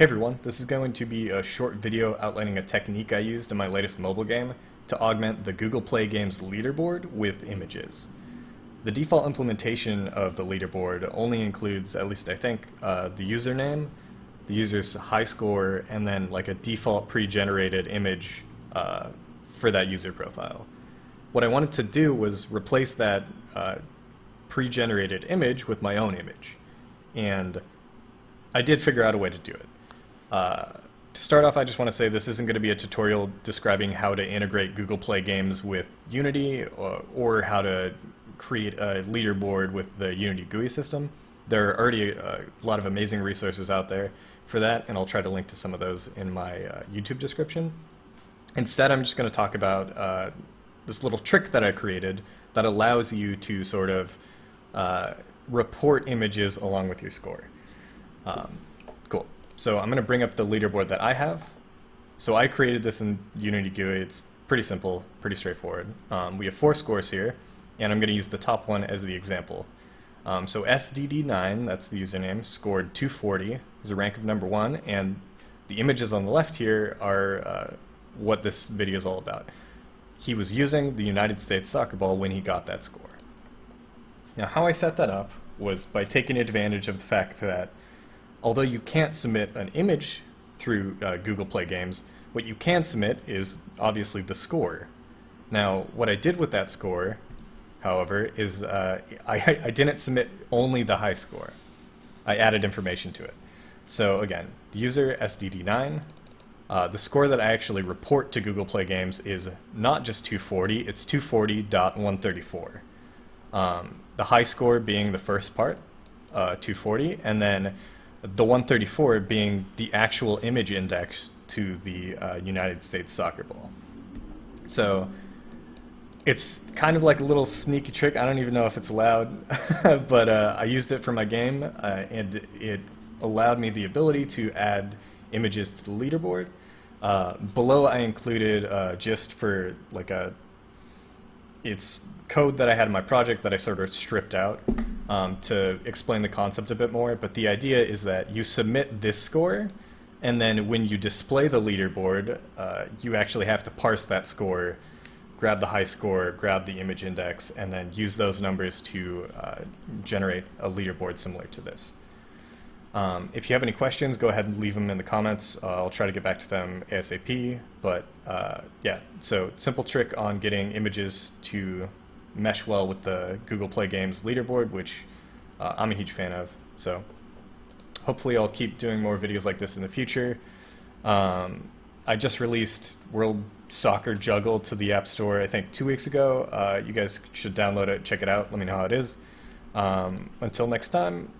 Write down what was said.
Hey everyone, this is going to be a short video outlining a technique I used in my latest mobile game to augment the Google Play Games leaderboard with images. The default implementation of the leaderboard only includes, at least I think, the username, the user's high score, and then like a default pre-generated image for that user profile. What I wanted to do was replace that pre-generated image with my own image, and I did figure out a way to do it. To start off, I just want to say this isn't going to be a tutorial describing how to integrate Google Play Games with Unity or how to create a leaderboard with the Unity GUI system. There are already a lot of amazing resources out there for that, and I'll try to link to some of those in my YouTube description. Instead, I'm just going to talk about this little trick that I created that allows you to sort of report images along with your score. So I'm going to bring up the leaderboard that I have. So I created this in Unity GUI. It's pretty simple, pretty straightforward. We have 4 scores here, and I'm going to use the top one as the example. So SDD9, that's the username, scored 240, is a rank of number 1, and the images on the left here are what this video is all about. He was using the United States soccer ball when he got that score. Now, how I set that up was by taking advantage of the fact that although you can't submit an image through Google Play Games, what you can submit is obviously the score. Now, what I did with that score, however, is I didn't submit only the high score. I added information to it. So again, the user SDD9, the score that I actually report to Google Play Games is not just 240, it's 240.134. The high score being the first part, 240, and then the 134 being the actual image index to the United States soccer ball. So it's kind of like a little sneaky trick. I don't even know if it's allowed, but I used it for my game, and it allowed me the ability to add images to the leaderboard. Below I included just for like it's code that I had in my project that I sort of stripped out to explain the concept a bit more, but the idea is that you submit this score, and then when you display the leaderboard, you actually have to parse that score, grab the high score, grab the image index, and then use those numbers to generate a leaderboard similar to this. If you have any questions, go ahead and leave them in the comments. I'll try to get back to them ASAP, but yeah, so simple trick on getting images to mesh well with the Google Play Games leaderboard, which I'm a huge fan of. So hopefully I'll keep doing more videos like this in the future. I just released World Soccer Juggle to the App Store, I think 2 weeks ago. You guys should download it, check it out, let me know how it is. Until next time.